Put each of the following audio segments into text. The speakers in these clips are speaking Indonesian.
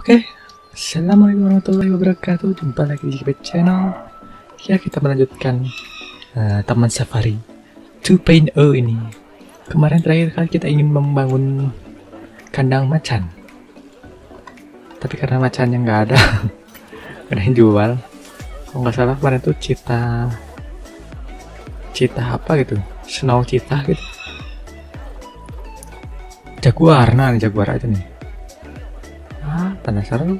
Oke, assalamualaikum warahmatullahi wabarakatuh. Jumpa lagi di JGP channel. Ya, kita melanjutkan Taman Safari 2.0 ini. Kemarin terakhir kali kita ingin membangun kandang macan, tapi karena macannya nggak ada ada yang jual. Kalau nggak salah kemarin tuh cita apa gitu, snow cita gitu, jaguar. Nah, jaguar aja nih. Penasaran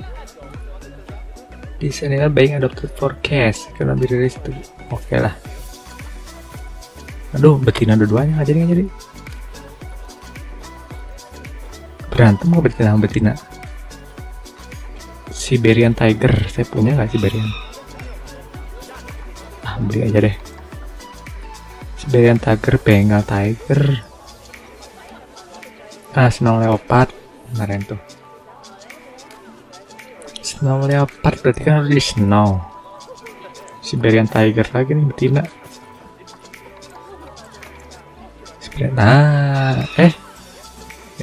this animal being adopted for cash karena dirilis itu oke lah. Aduh, betina dua-duanya aja nih, jadi berantem kok betina sama betina. Siberian Tiger saya punya nggak, Siberian? Beli aja deh, Siberian Tiger, Bengal Tiger, Snow Leopard kemarin tuh. Snow Leopard berarti kan harus di snow. Siberian Tiger lagi nih betina. Siberian,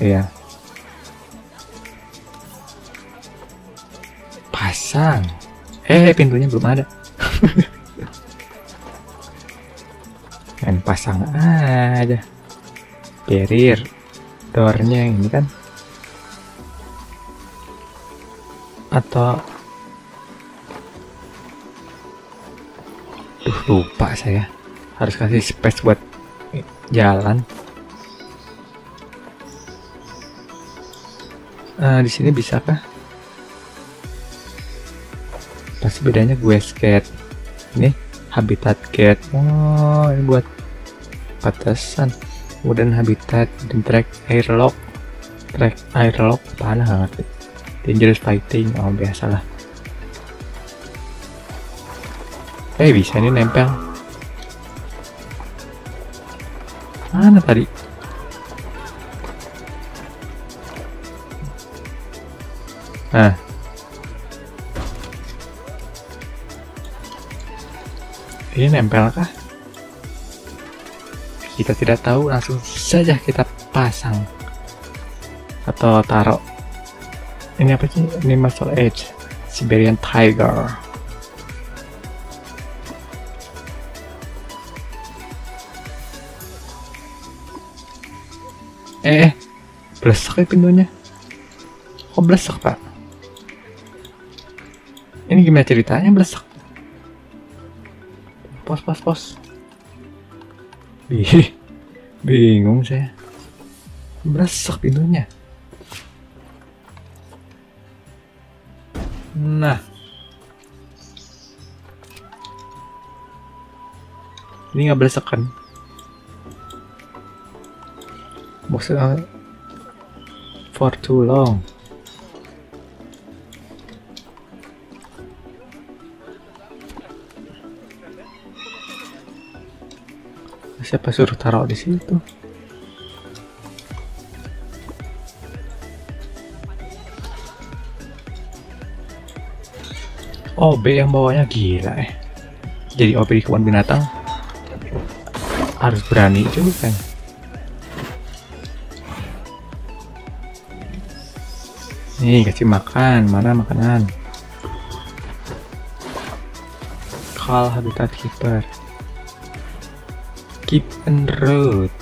iya, pasang. Pintunya belum ada. Dan pasang aja barrier doornya ini kan, atau lupa saya harus kasih space buat jalan. Di sini bisa kah? Pasti bedanya gue skate ini habitat gate. Oh, ini buat batasan. Kemudian habitat dan track airlock. Track airlock apaan, nggak ngerti. Dangerous fighting, oh biasalah. Bisa ini nempel. Mana tadi? Ini nempel kah? Kita tidak tahu, langsung saja kita pasang atau taruh. Ini apa sih? Ini muscle edge, Siberian Tiger. Blesek ya pintunya. Kok blesek, Pak? Ini gimana ceritanya blesek? Pos. Bingung saya. Blesek pintunya. Nah, ini nggak blesek kan? Maksudnya for too long. Siapa suruh taruh di situ? OB yang bawahnya gila Jadi OB di kebun binatang harus berani juga kan. Nih kasih makan, mana makanan? Call habitat keeper. Keep and road.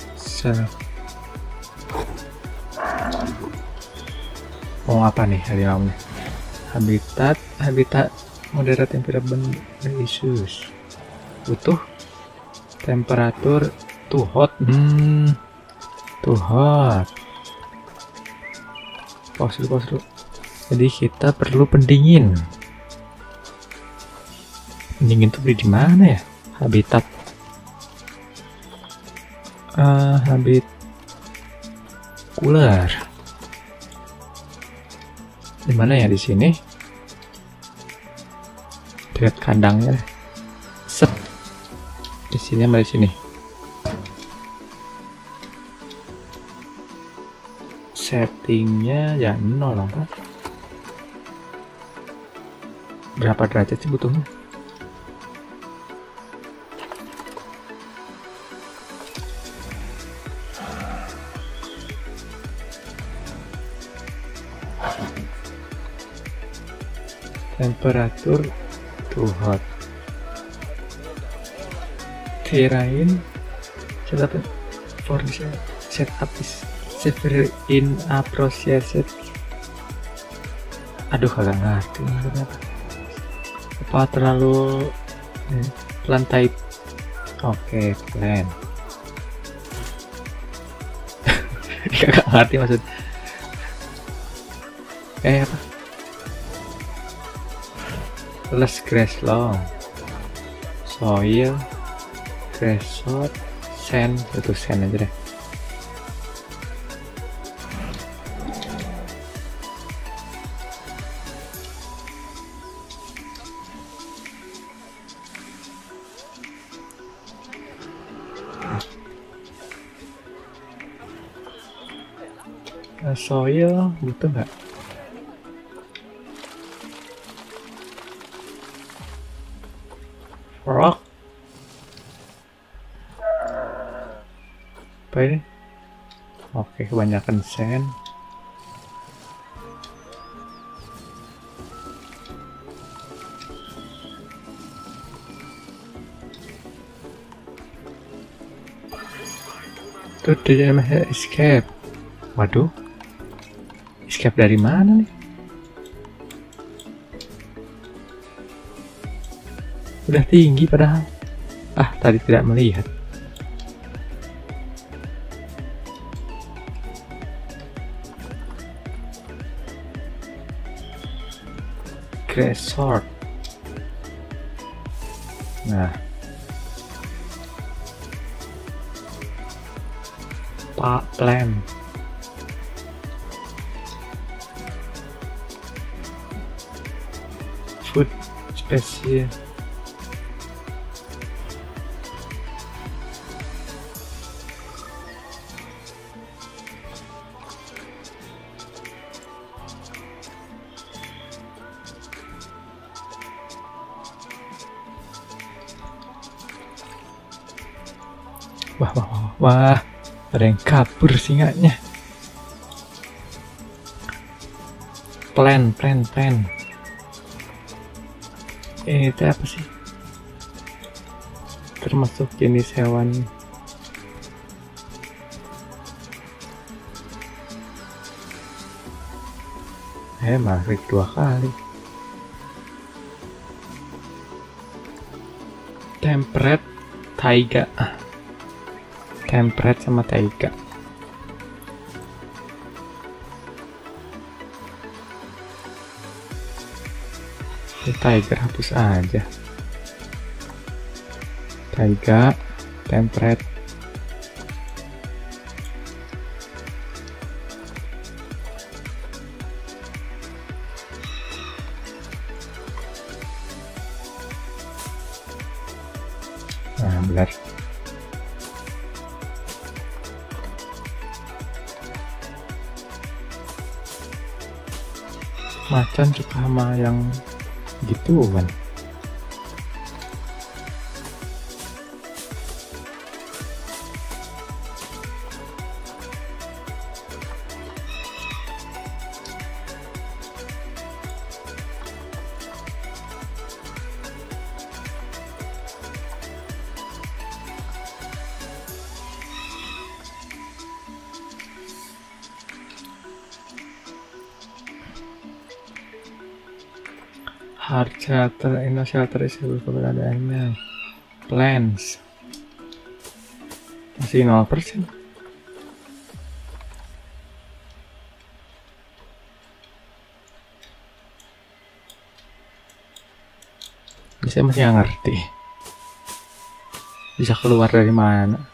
Apa nih hari ini? Habitat moderat yang tidak berisus, butuh temperatur too hot, pause dulu. Jadi kita perlu pendingin. Pendingin tuh beli di mana ya? Habitat, habit cooler. Di mana ya di sini? Lihat kandangnya, set di sini sama di sini. Settingnya jangan nolong kan? Berapa derajat sih butuhnya? temperatur too hot. Terrain setup for setup is several in a process. Aduh, kagak ngerti ternyata. Apa terlalu lantai? Oke, plan. Kagak ngerti maksud. Apa? Less grass long, soil, grass short, sand, itu sand aja deh. Soil butuh nggak? Rock. Apa ini? Oke, kebanyakan sand. Tuh, dia masih escape. Waduh. Escape dari mana nih? Udah tinggi padahal. Ah, tadi tidak melihat. Grass short. Nah. Pak lem. Food species. Wah, ada yang kabur singanya. Plan. Ini apa sih? Termasuk jenis hewan. Maghrib 2 kali. Temperate taiga. Temperate sama taiga. Tiger hapus aja. Taiga, temperate. Nah, benar. Macan suka sama yang gitu kan. Hard shelter, inner shelter is able keberadaannya. Plants masih 0%. Saya masih nggak ngerti bisa keluar dari mana.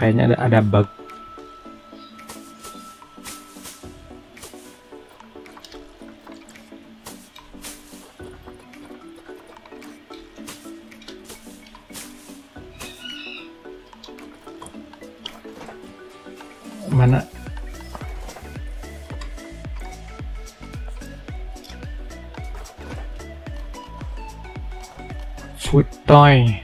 Kayaknya ada bug. Mana food toy?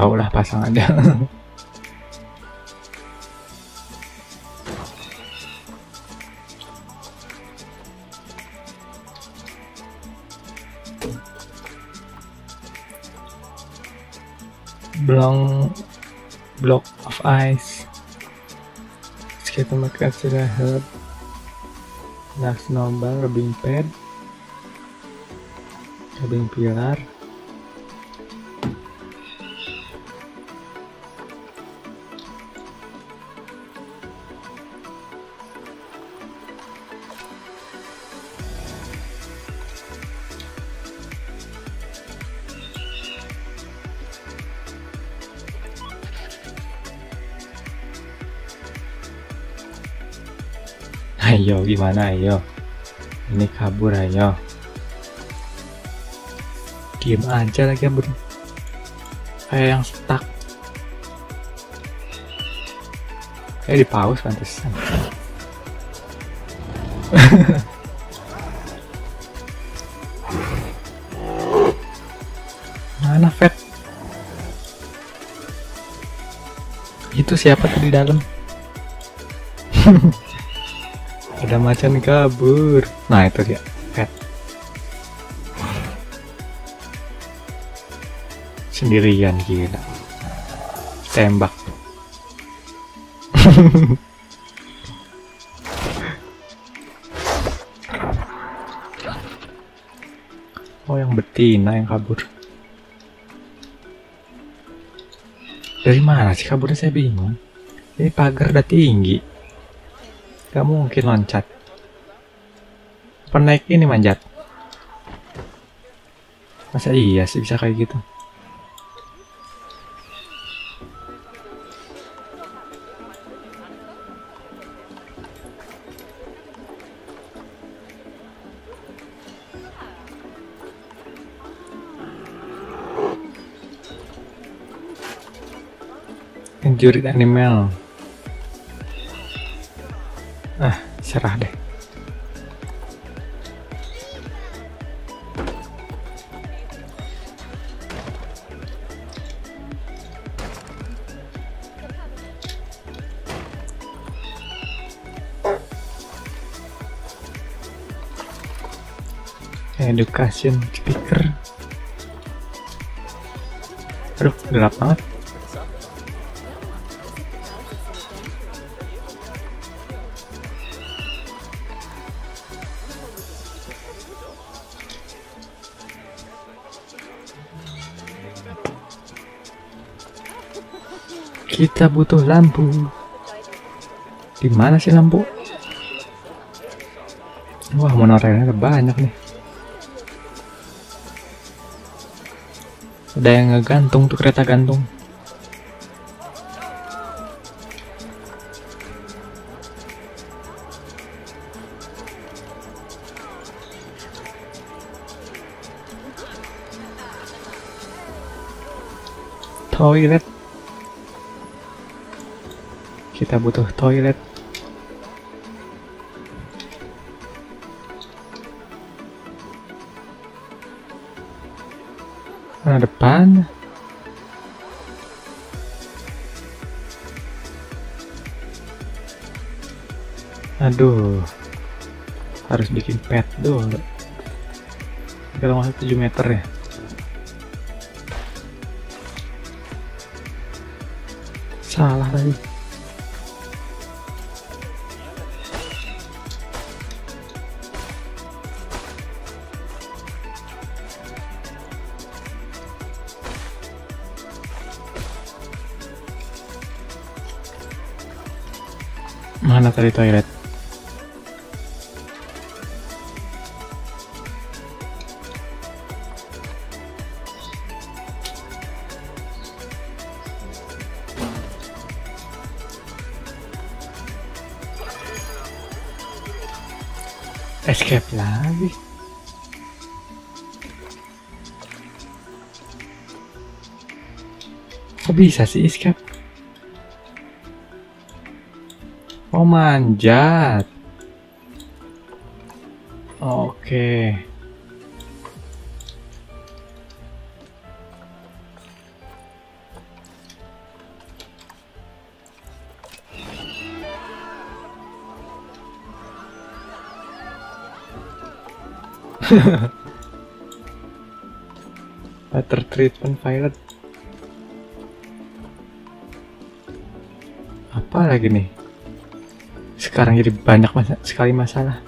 tahulah pasangannya. Block of ice. Let's get them across to the herb. Last snowball, rubbing pad, rubbing pilar. Ayo, gimana? Ayo, ini kabur. Ayo, diem aja lagi kabur, kayak yang stuck, kayak di paus pantesan. Mana Fat? Itu siapa tadi di dalam? Ada macan kabur. Nah, itu dia Fat sendirian, gila. Tembak. Oh, yang betina yang kabur. Dari mana sih kaburnya, saya bingung. Ini pagar udah tinggi, gak mungkin loncat. Penaik ini manjat. Masa iya sih bisa kayak gitu? Injured animal. Ah, serah deh. Education speaker. Aduh, gelap banget. Kita butuh lampu. Di mana sih lampu? Wah, monorailnya ada banyak nih. Ada yang ngegantung tuh, kereta gantung. Toilet. Kita butuh toilet. Mana depan? Aduh, harus bikin pet dulu. Kalau masuk 7 meter ya. Salah lagi. Mana tadi toilet? Escape lagi. Kok bisa sih escape? Oh, manjat. Oke. Water treatment violet. Apa lagi nih? Sekarang jadi banyak sekali masalah.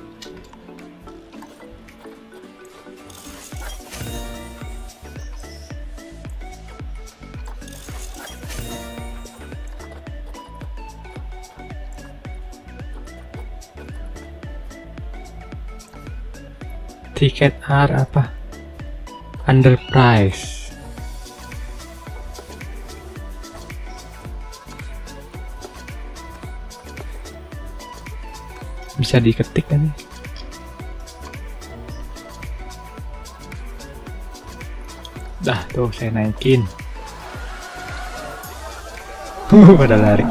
Tiket R apa? Underprice. Bisa diketik kan nih? Dah tuh saya naikin. Pada lari.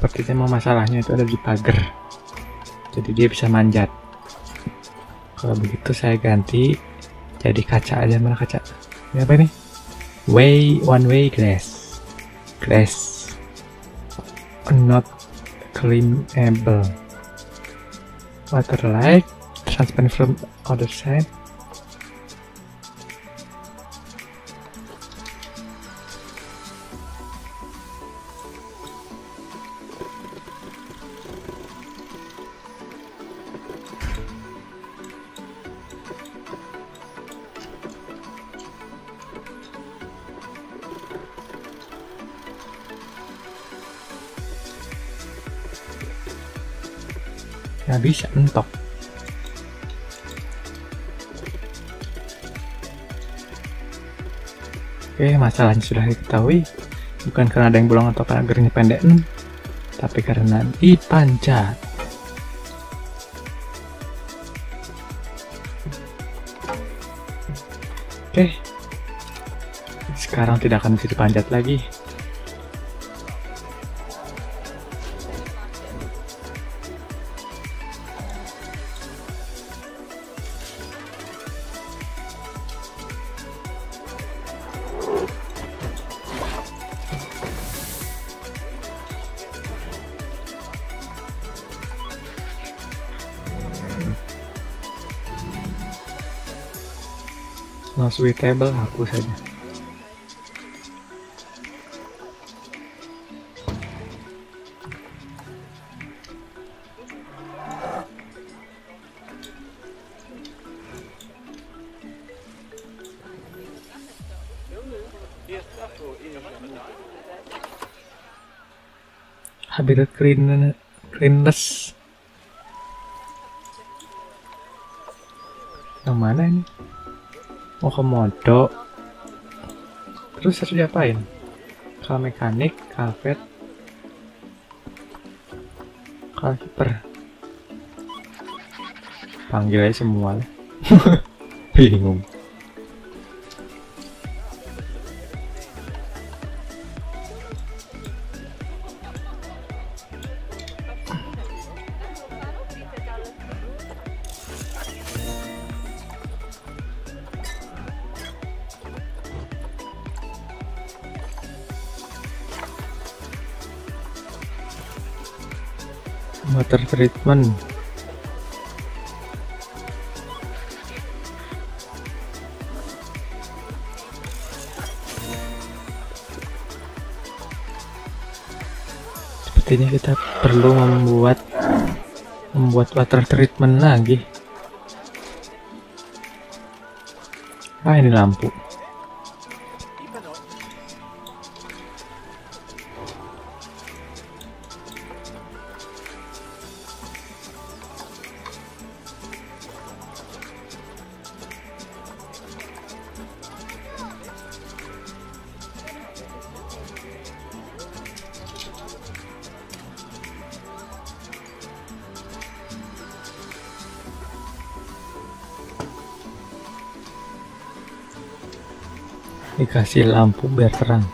Sepertinya memang masalahnya itu ada di pagar, jadi dia bisa manjat. Kalau begitu saya ganti jadi kaca aja. Mana kaca? Ini apa ini? One way glass not climbable, water light transparent from other side. Nggak bisa mentok. Oke, masalahnya sudah diketahui. Bukan karena ada yang bolong atau pagarnya pendek, tapi karena dipanjat. Oke, sekarang tidak akan bisa dipanjat lagi. Not suitable, hapus saja. Habitat cleanliness. Yang mana ini? Mau komodo, terus harus diapain? Kalau mekanik, kavet, kalau kiper, panggil aja semua. Bingung. Water treatment. Sepertinya kita perlu membuat water treatment lagi. Ah, ini lampu. Dikasih lampu biar terang.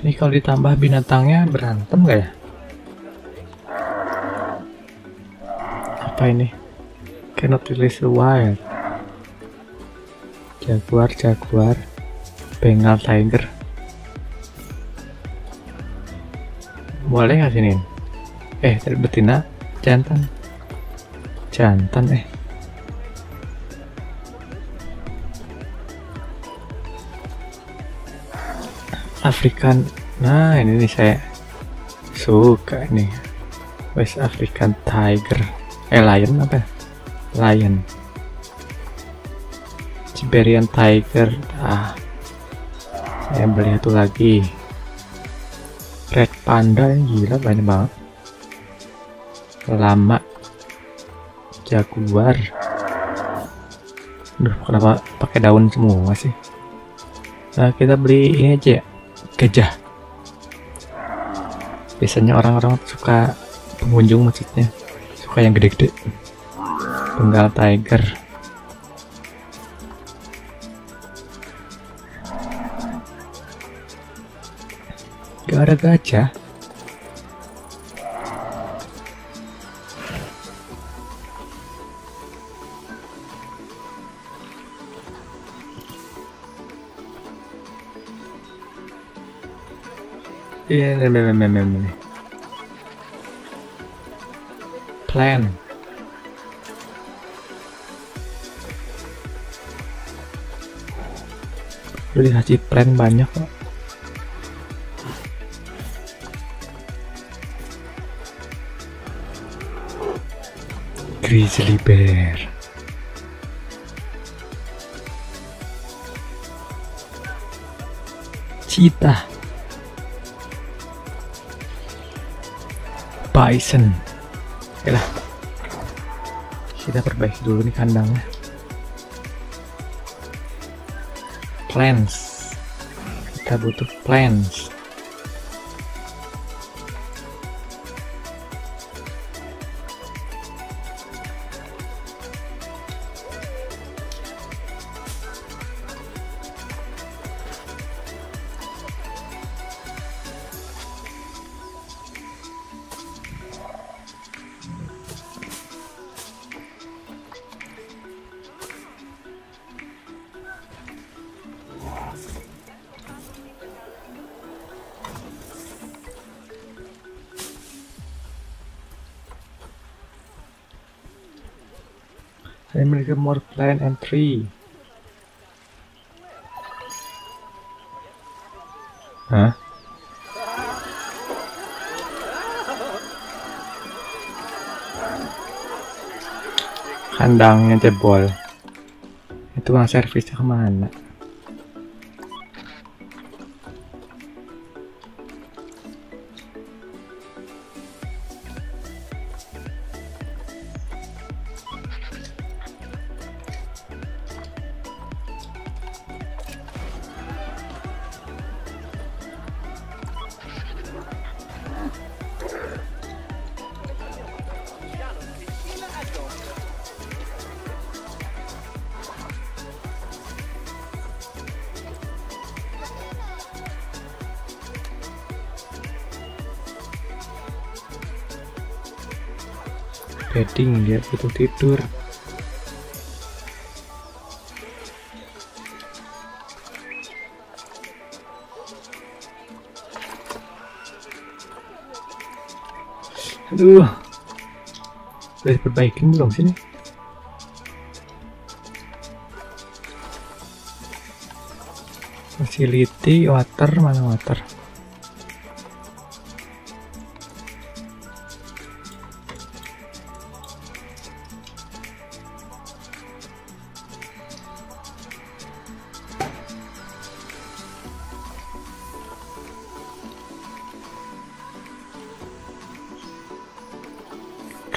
Ini kalau ditambah binatangnya berantem nggak ya? Apa ini? Cannot release the wild. Jaguar, Bengal Tiger. Boleh nggak sini? Betina, jantan. African, nah ini nih saya suka ini West African Tiger, Lion apa? Lion, Siberian Tiger, saya beli satu lagi, Red Panda ini gila banyak banget, lama, Jaguar, aduh kenapa pakai daun semua sih? Nah kita beli ini aja ya. Gajah. Biasanya orang-orang suka pengunjung maksudnya suka yang gede-gede. Bengal Tiger. Gak ada gajah. Iya. Plan. Lu dikasih plan banyak kok. Grizzly Bear. Cheetah. Bison. Oke lah, kita perbaiki dulu nih kandangnya. Plants, kita butuh plants. I make more plant and tree. Huh? Kandangnya jebol. Itu tukang servisnya kemana? Bedding, dia butuh tidur. Aduh, udah diperbaikin belum sini? Facility, water, mana water?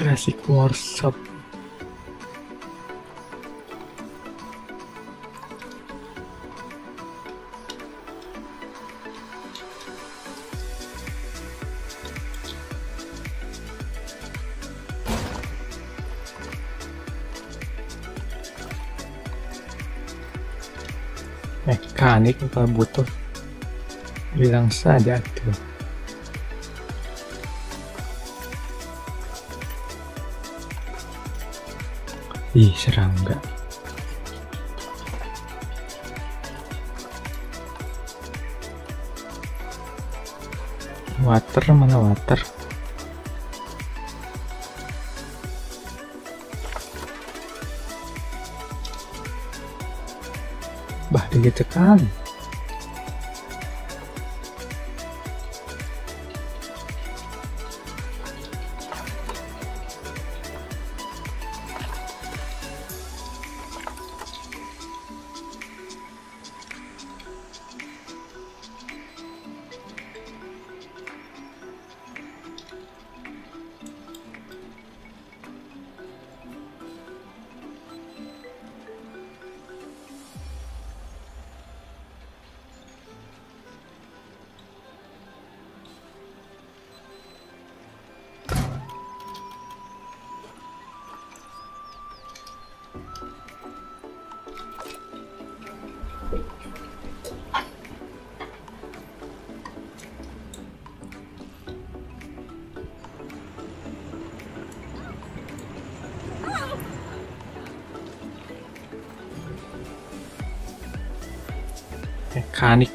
Classic workshop. Mekanik kalau butuh bilang saja tuh. Ih, serangga. Water, mana water? Bah, digecekan. Mekanik.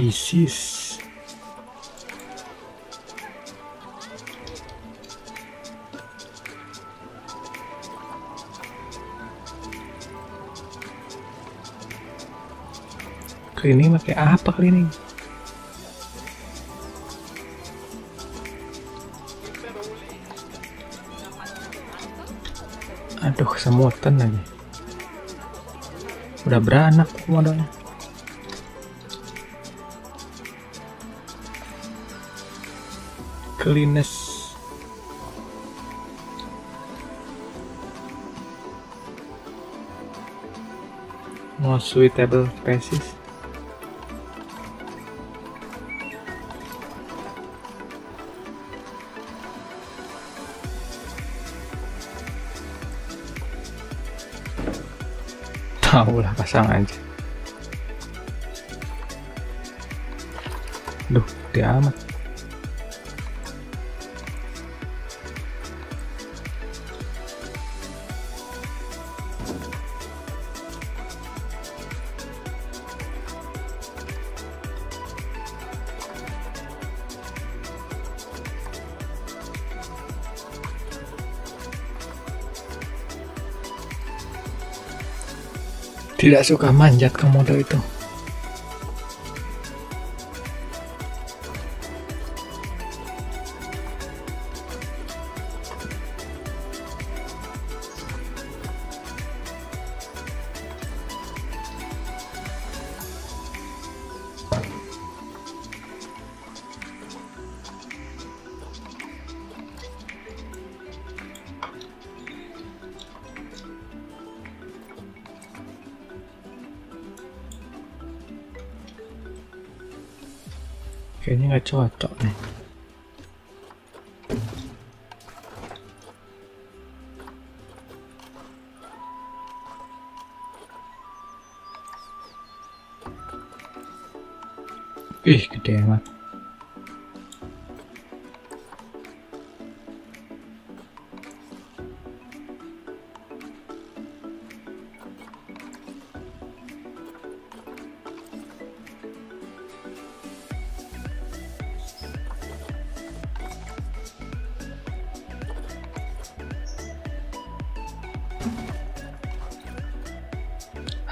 This cleaning pakai apa cleaning? Aduh, semutan lagi. Udah beranak komodonya. Cleanness. Most suitable species. Tahulah, pasang aja. Duh, gede amat. Tidak suka manjat komodo itu. Kayaknya nggak cocok nih. Ih, gede amat.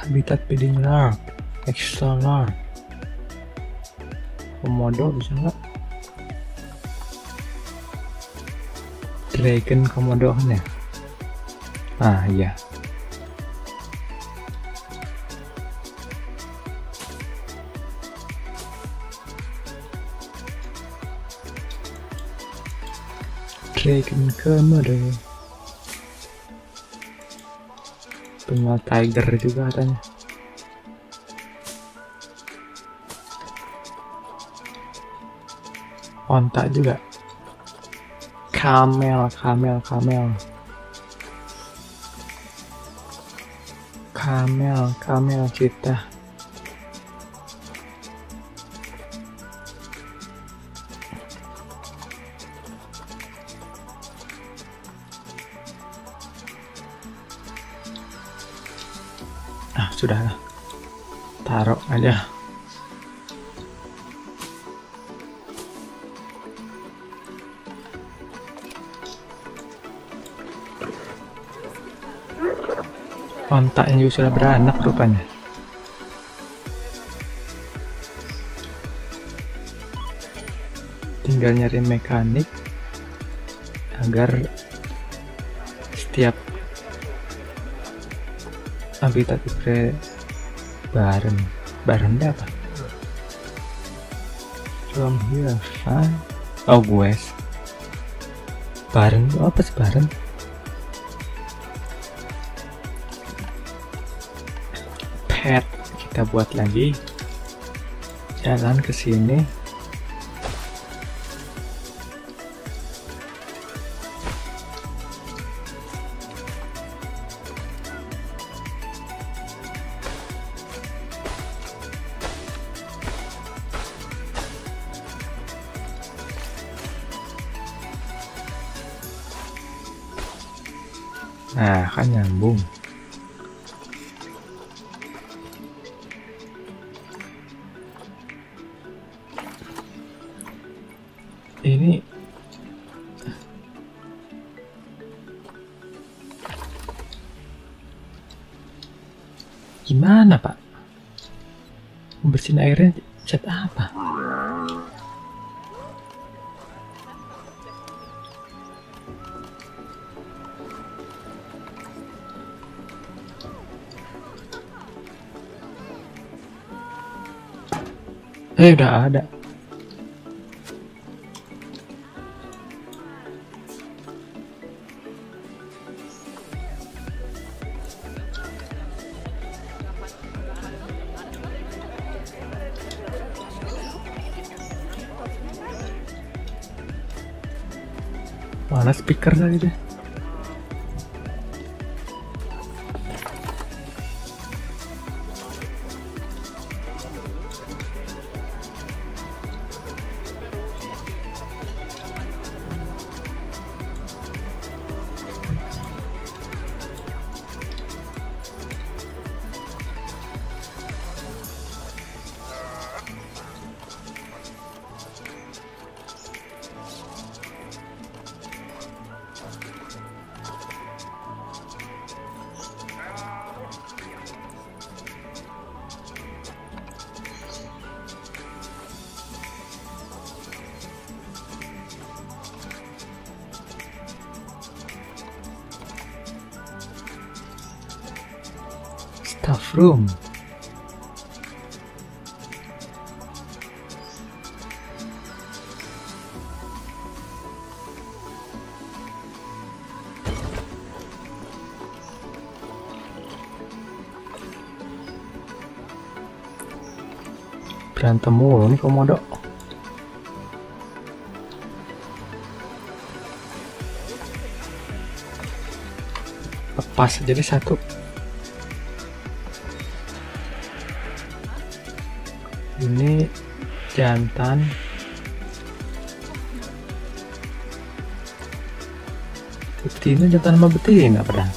Habitat feeding large, extra large. Komodo bisa nggak? Dragon komodonya. Ah iya. Dragon Komodo. Bengal Tiger juga katanya. Ontak juga. Kamel kita. Ah, sudahlah. Taruh aja. Ontaknya juga sudah beranak rupanya. Tinggal nyari mekanik agar setiap habitat itu bareng apa? From here, fine. Oh, gue bareng itu apa sih bareng? Head. Kita buat lagi jalan ke sini. Nah, kan nyambung. Gimana Pak? Bersihin airnya cat apa? Udah ada. Mana speaker tadi deh? Staff room. Berantem mulu nih komodo. Lepas jadi satu. Ini jantan. Betina jantan sama betina padahal.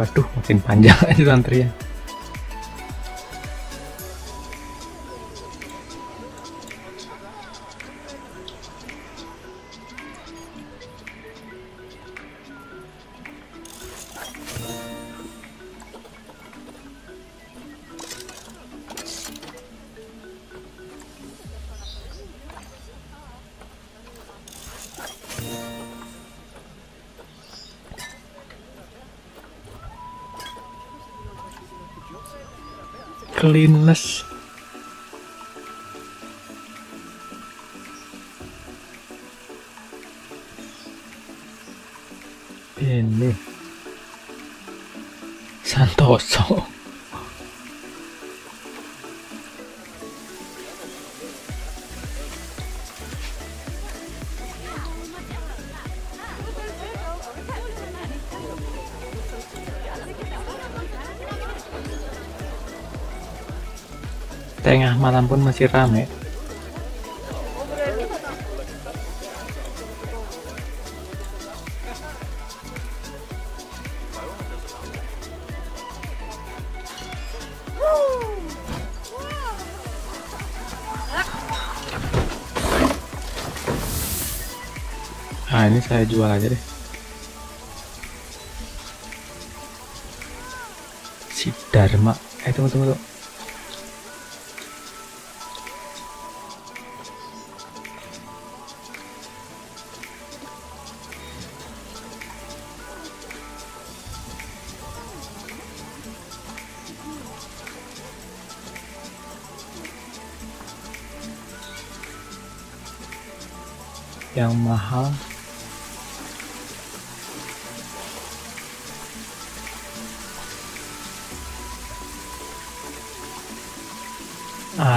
Waduh, makin panjang aja santrinya. cleanness. Ini Santoso. Tengah malam pun masih ramai. Nah, ini saya jual aja deh. Si Dharma. Tunggu. Yang mahal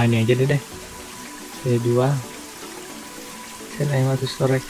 ini aja deh, saya jual. Saya naik 100 torek.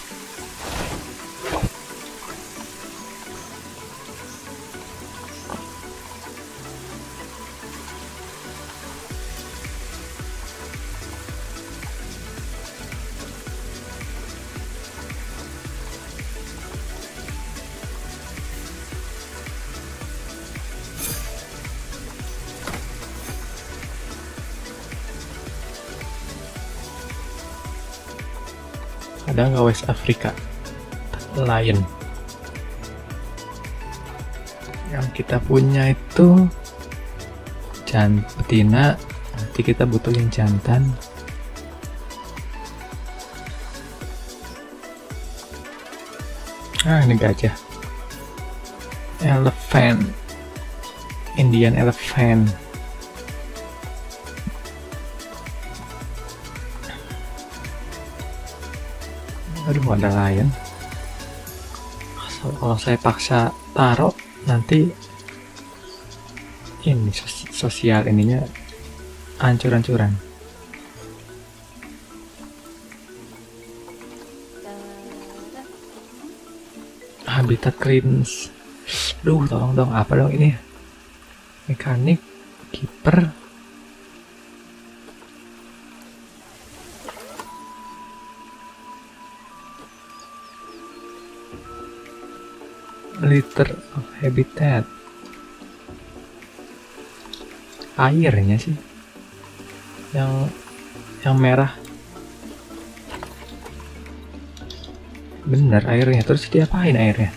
Ada nggak West Africa Lion? Yang kita punya itu betina, nanti kita butuhin jantan. Ini gajah. Elephant, Indian Elephant. Aduh, ada lion. Kalau saya paksa taruh, nanti ini sosial ininya hancur-hancuran. Habitat cringe. Aduh, tolong dong, apa dong ini? Mekanik, kiper. Liter of habitat, airnya sih yang merah, bener airnya. Terus diapain airnya?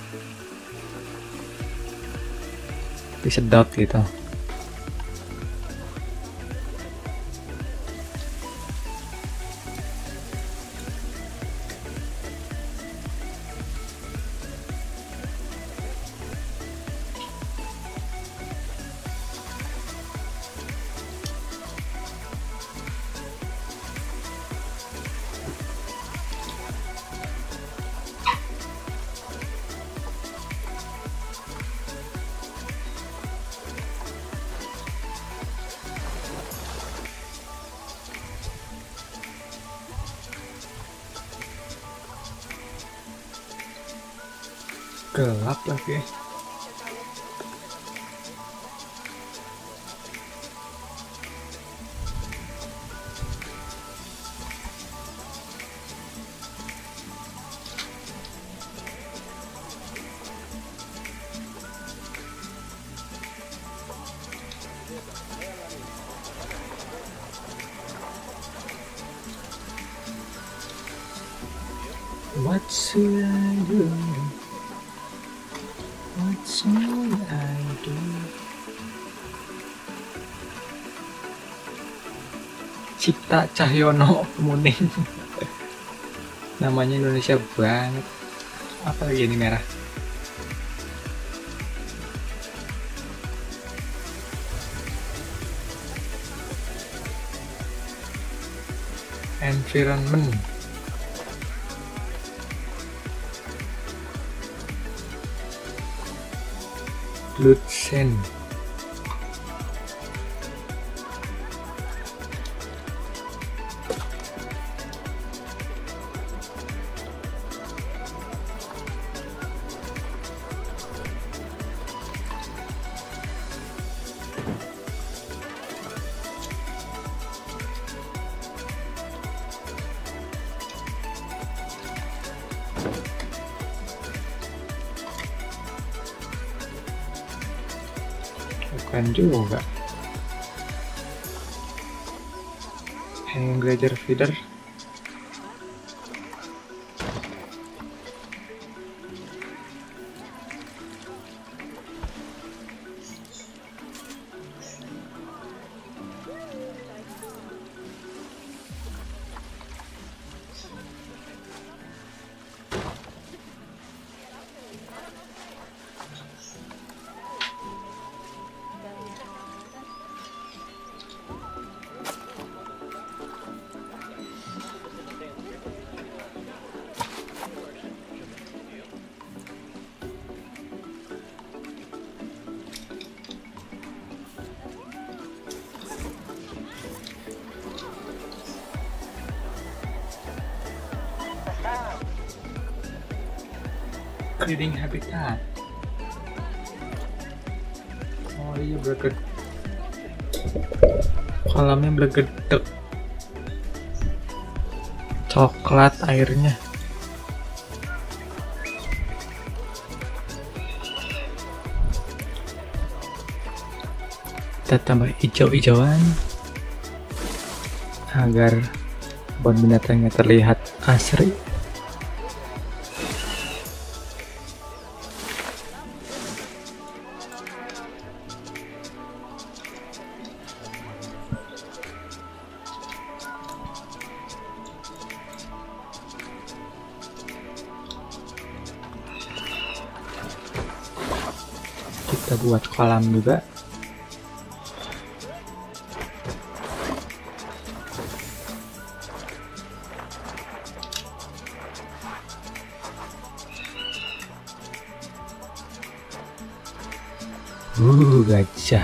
Disedot gitu. Gelap lagi. What should I do? What should I do? Cipta Cahyono Muning. Namanya Indonesia banget. Apa lagi ini merah? environment. Lutsen. Bukan juga. Hanging Gradger Feeder. Breeding habitat. Oh iya, bergedek. Kolamnya bergedek. Coklat airnya. Kita tambah hijau-hijauan agar kebun binatangnya terlihat asri. Kita buat kolam juga. Gajah.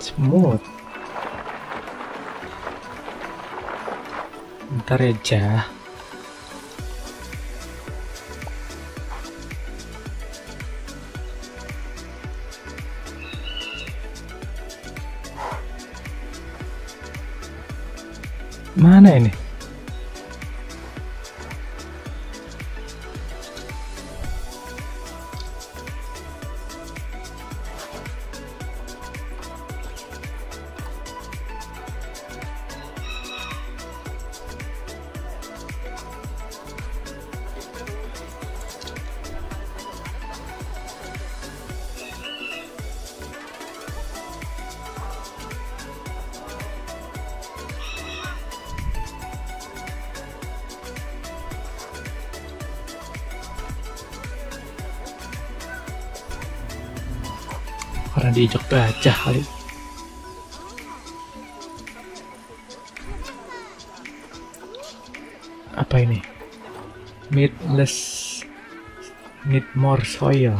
Semut. Bentar ya, Jah. Mana ini? Karena diinjak gajah kali. Apa ini? Meatless, need more soil.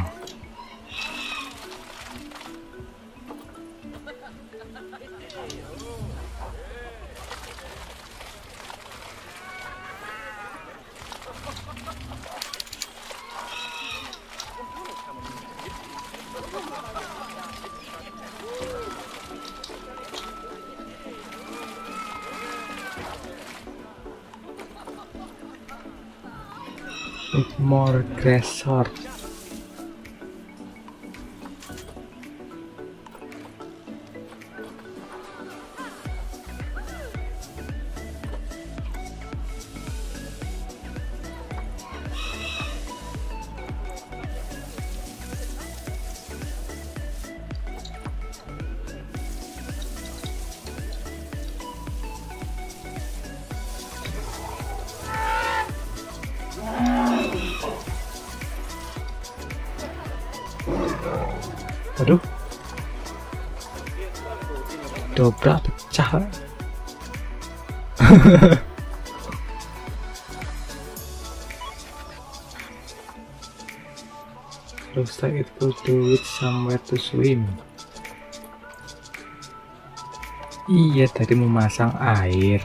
More grass short. Waduh, dobra pecah. Looks like it will do it somewhere to swim. Iya, tadi memasang air,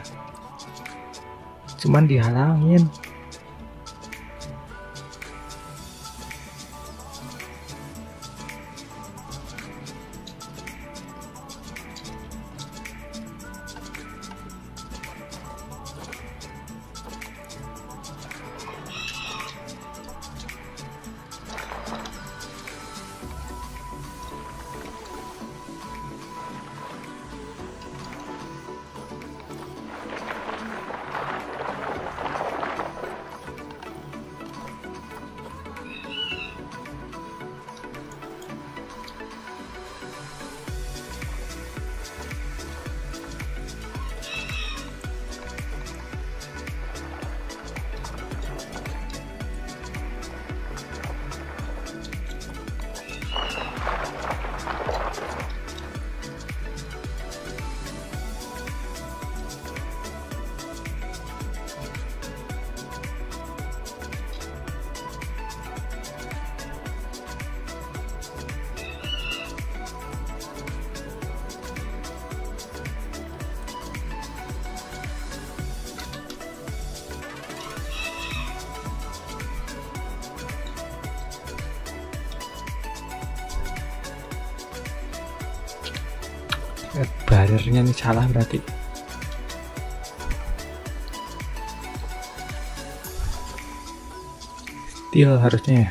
cuman dihalangin. Bariernya ini salah berarti. Steel harusnya ya.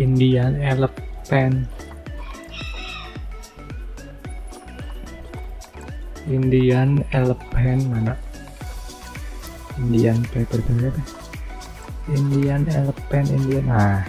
Indian Elephant, Indian Elephant mana? Indian Tiger, Indian Elephant, Indian. Nah,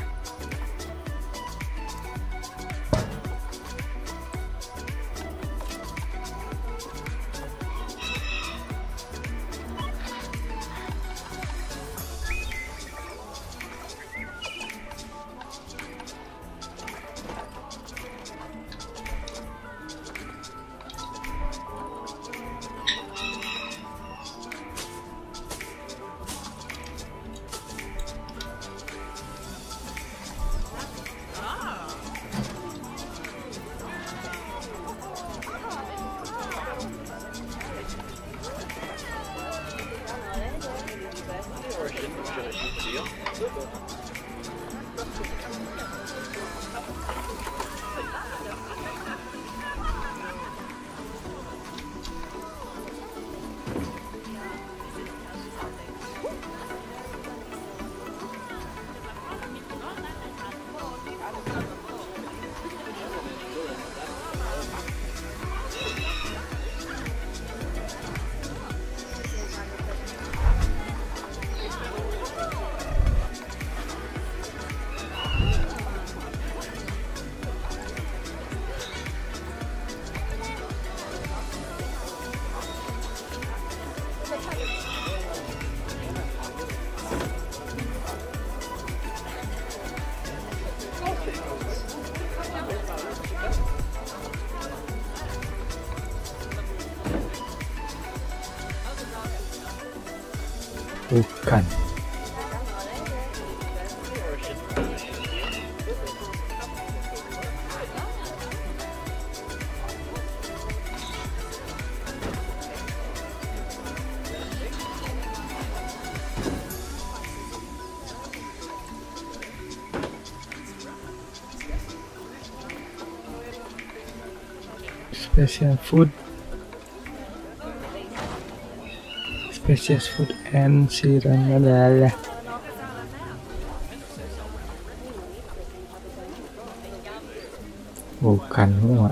bukan. Specious food and sirangala. Bukan semua.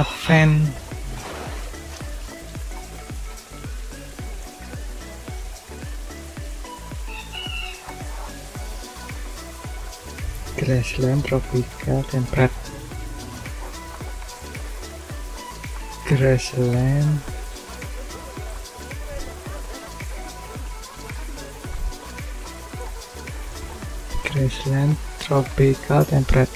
Elephant, grassland, tropical, temperate, grassland, grassland, tropical, temperate.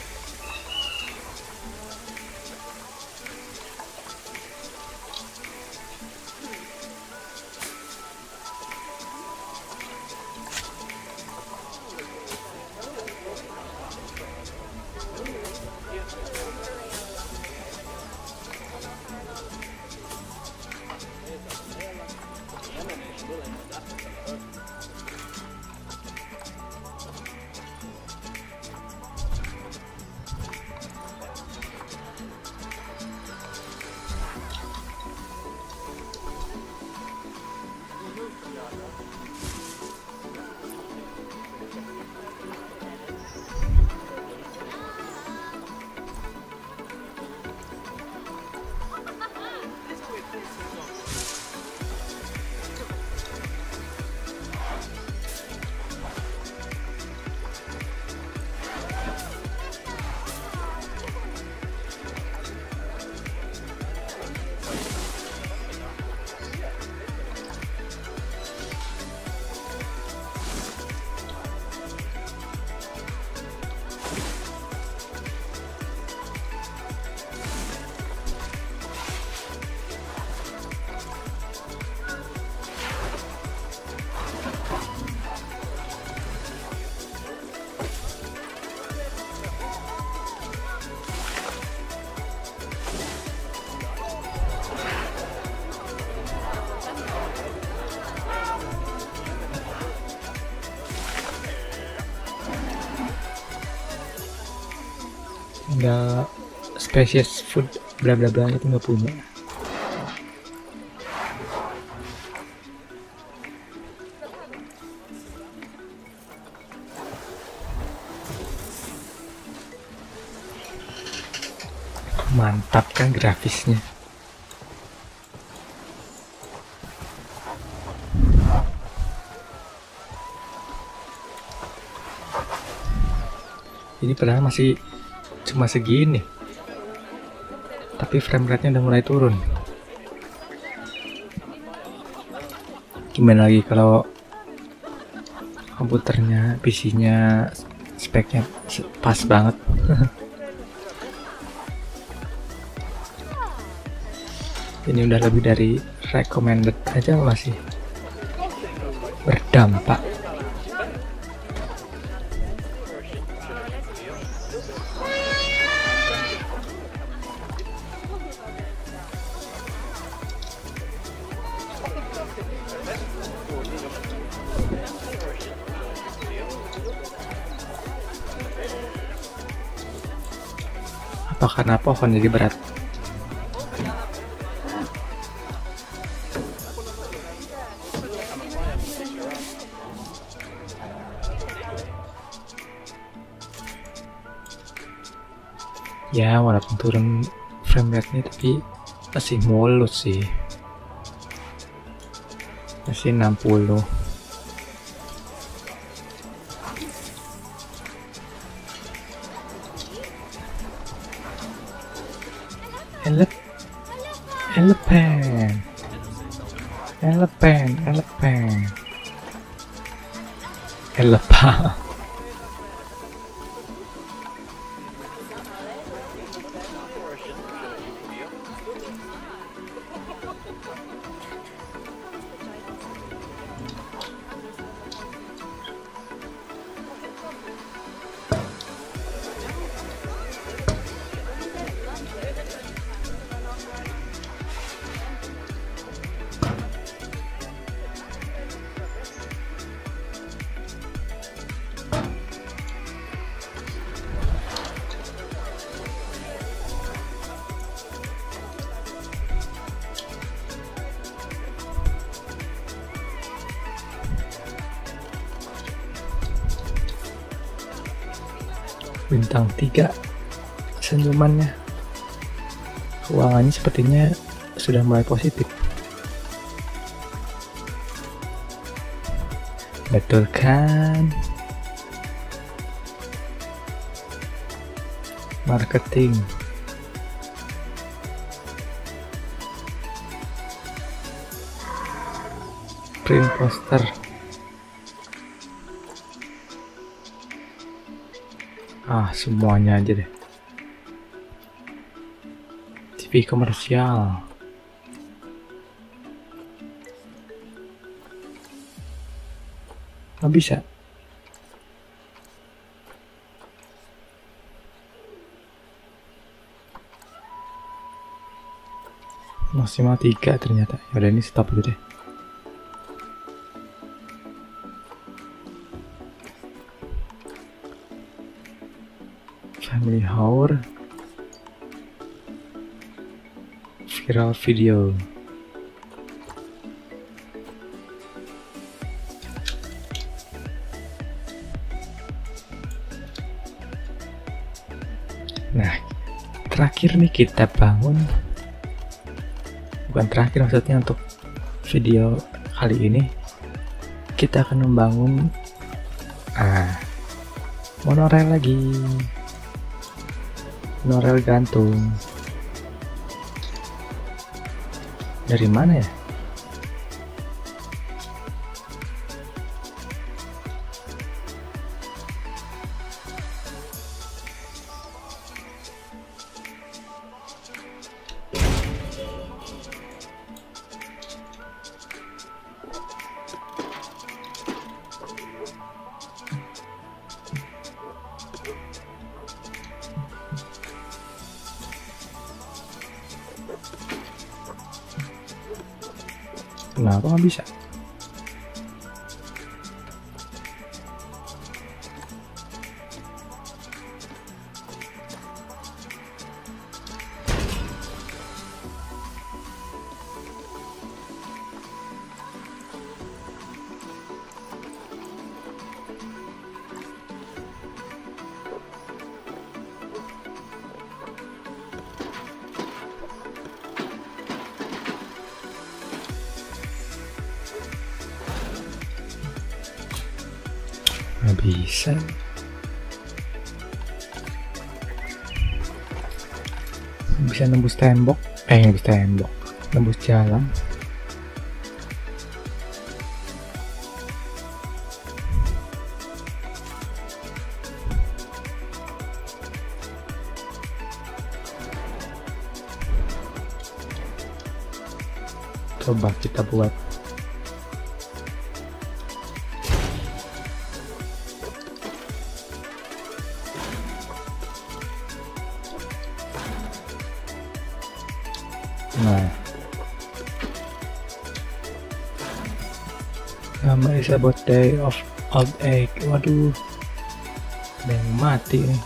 Ada species food bla bla bla itu nggak punya. Mantap kan grafisnya. Ini padahal masih cuma segini, tapi frame rate nya udah mulai turun. Gimana lagi kalau komputernya, PC nya speknya pas banget. Ini udah lebih dari recommended aja, masih berdampak. Karena pohon jadi berat. Ya walaupun turun frame rate nya tapi masih mulus sih, masih 60. Elephant bintang 3 senyumannya. Keuangannya sepertinya sudah mulai positif. Betul kan? Marketing. Print poster. Ah, semuanya aja deh. TV komersial. Nggak bisa. Maksimal 3 ternyata. Yaudah, ini stop dulu deh. Family hour, viral video, nah terakhir nih kita bangun, bukan terakhir maksudnya untuk video kali ini kita akan membangun monorail lagi. Monorail gantung. Dari mana ya? Kenapa nggak bisa? Bisa. Bisa nembus tembok. Nembus tembok. Nembus jalan. Coba kita buat is about day of old age. Waduh, ada yang mati nih.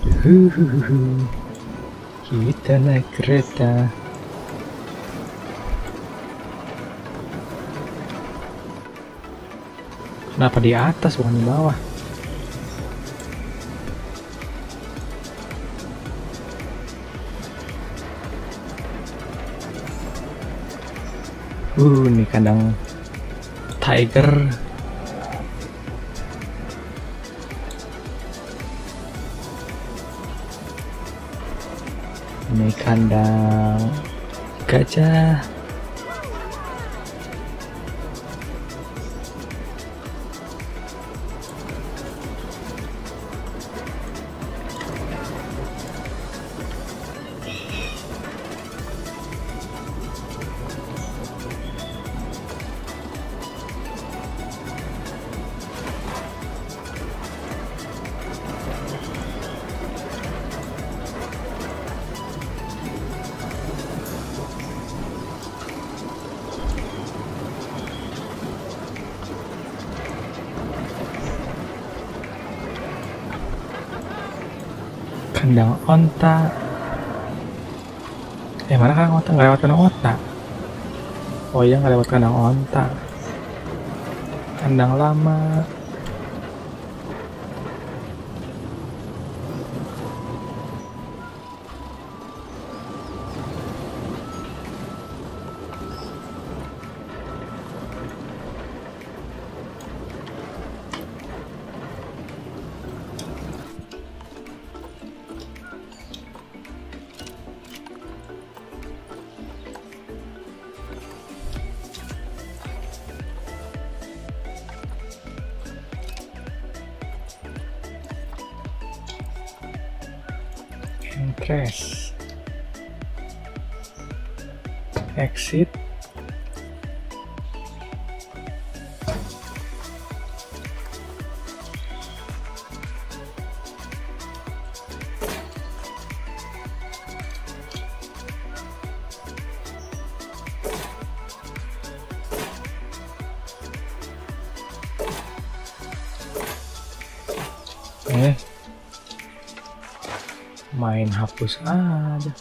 Huhuhuhu. Kita naik kereta. Kenapa di atas bukan di bawah? Ini kandang tiger. Ini kandang gajah. Kandang onta. Mana kandang onta? Nggak lewat kandang onta. Oh iya, nggak lewat kandang onta. Kandang lama. Press exit. Main hapus aja.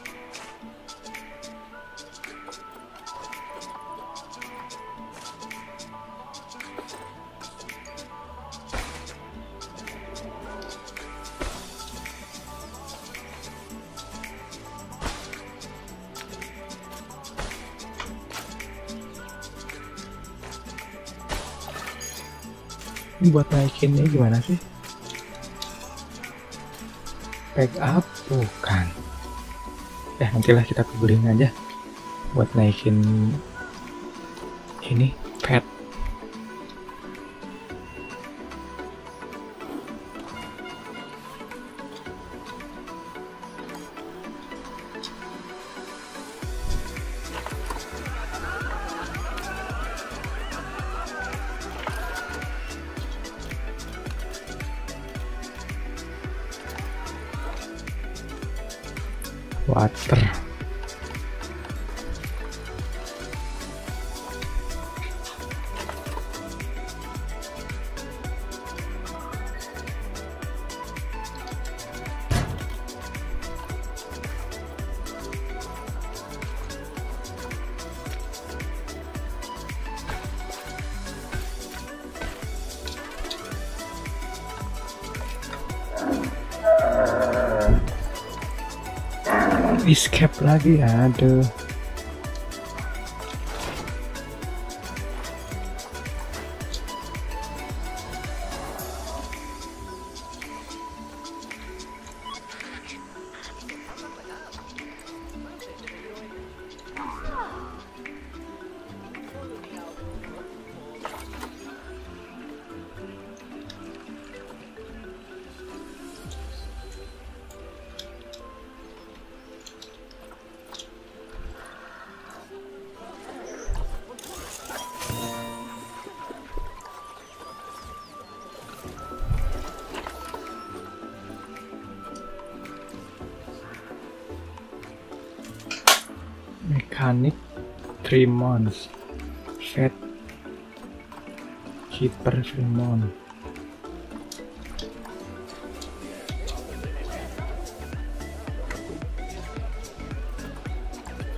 Ini buat naikinnya gimana sih? Back up bukan, nantilah kita googling aja buat naikin ini pet. Water. Escape lagi, aduh. Mechanic 3 months, vet keeper 3 months.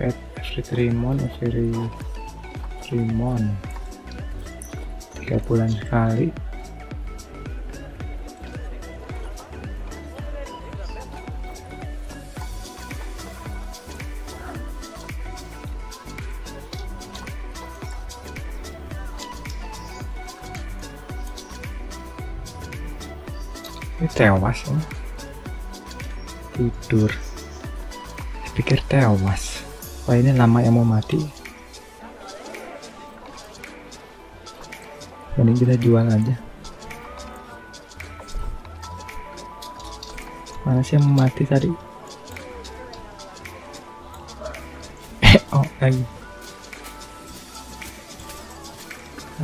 pet every 3 months, every 3 months, 3 bulan sekali. Ini tewas ya, tidur. Pikir tewas. Wah, ini lama yang mau mati. Mending kita jual aja. Mana sih yang mau mati tadi? Oh lagi.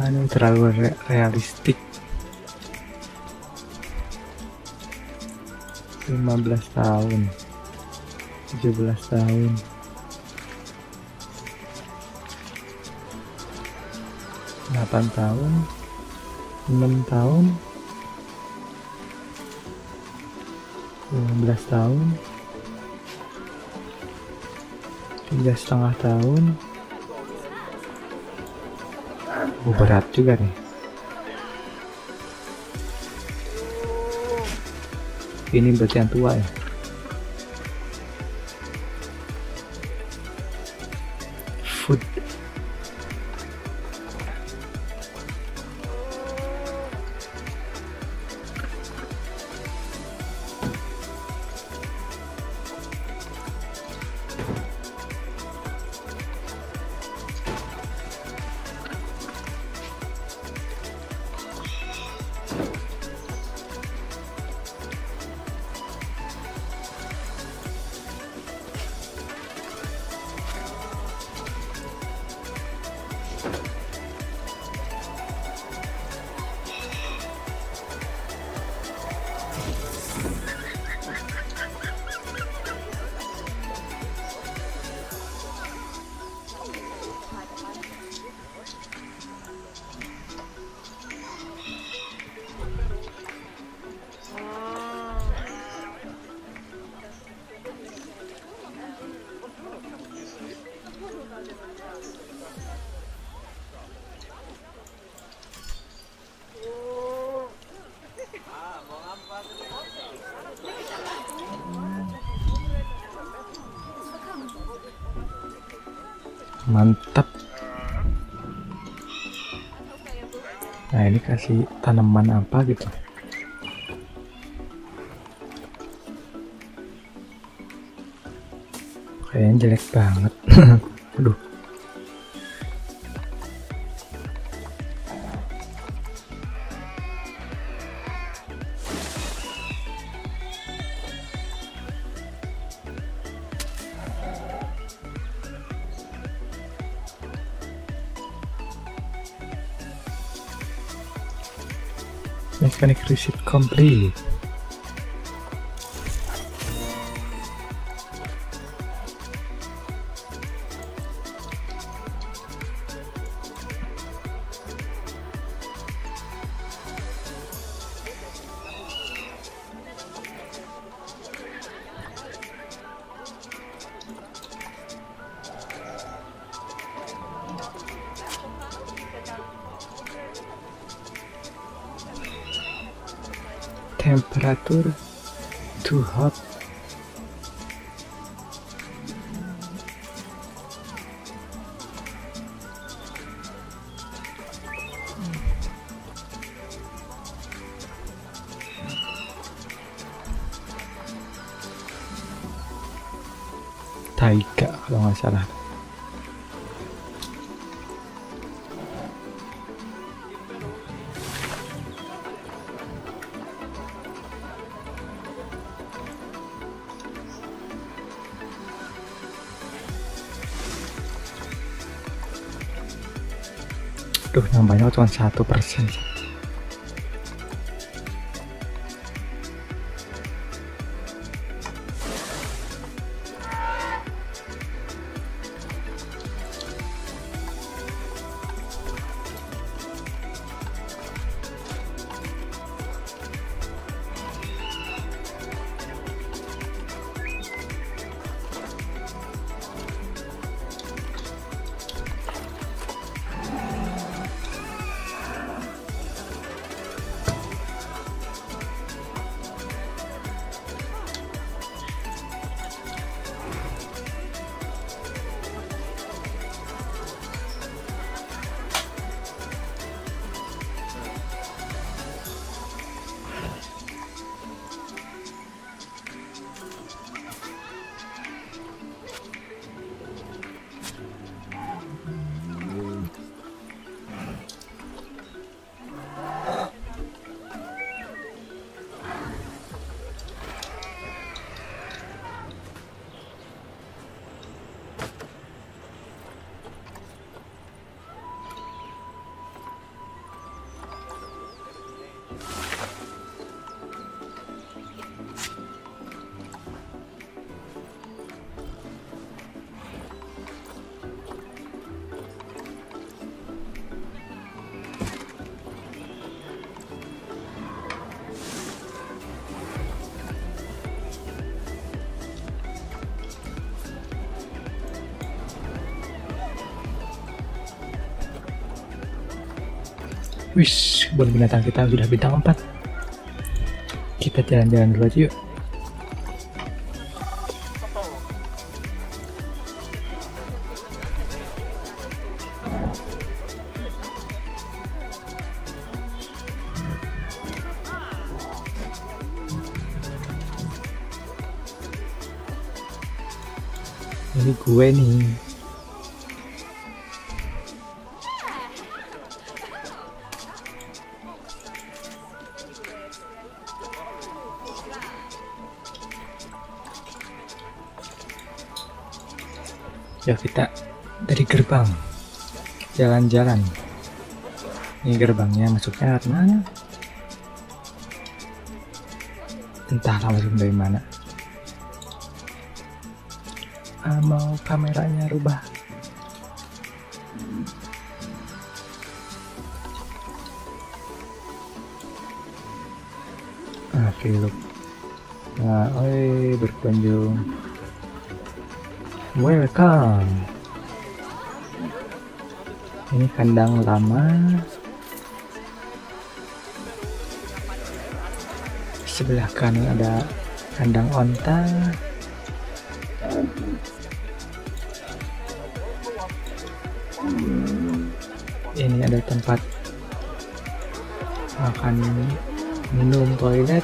Nah, ini terlalu realistik. 15 tahun, 17 tahun. Delapan tahun, 6 tahun, 15 tahun, 3,5 tahun. Berat juga nih. Ini berarti yang tua ya. Food. Mantap. Nah, ini kasih tanaman apa gitu. Kayaknya jelek banget. Aduh. Mechanic receipt complete. Temperature too hot. Tiger kalau nggak salah. Duh, nambahnya cuma 1%. Wis, buat binatang kita sudah bintang 4. Kita jalan-jalan dulu aja yuk. Ini gue nih. Ya kita dari gerbang jalan-jalan. Ini gerbangnya masuknya dari mana? Entahlah masuk dari mana. Mau kameranya rubah. Oke, look. Nah, oi berkunjung. Welcome. Ini kandang lama. Sebelah kanan ada kandang onta. Ini ada tempat makan, minum, toilet.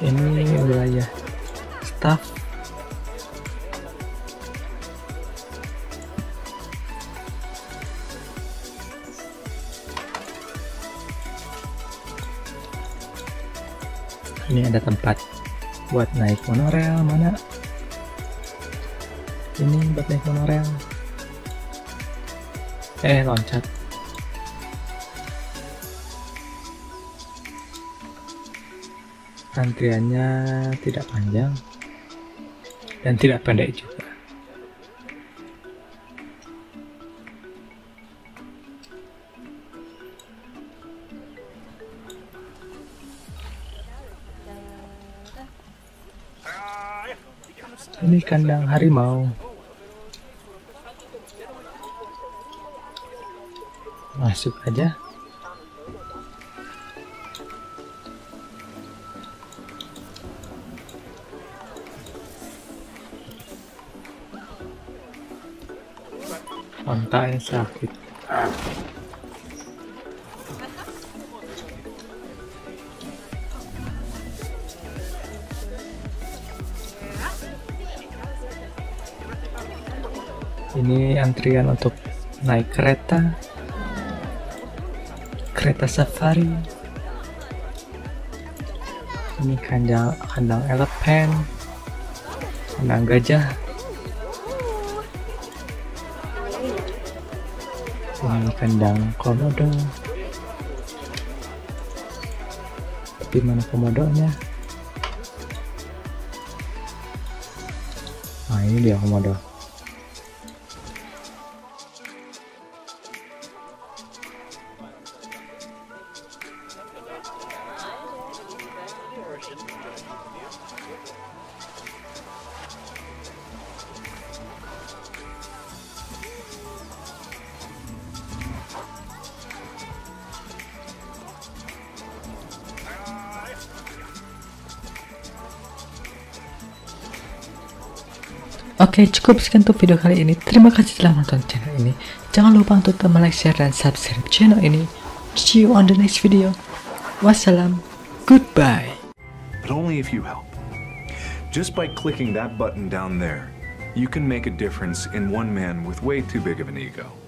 Ini wilayah staff. Ini ada tempat buat naik monorel, mana? Ini buat naik monorel. Loncat. Antriannya tidak panjang dan tidak pendek juga. Ini kandang harimau. Masuk aja. Onta yang sakit. Ini antrian untuk naik kereta, kereta safari. Ini kandang elepan, kandang gajah. Ini kandang komodo. Di mana komodonya? Nah, ini dia komodo. Oke, cukup sekian untuk video kali ini. Terima kasih telah menonton channel ini. Jangan lupa untuk teman like, share, dan subscribe channel ini. See you on the next video. Wassalam. Goodbye. But only if you help. Just by clicking that button down there, you can make a difference in one man with way too big of an ego.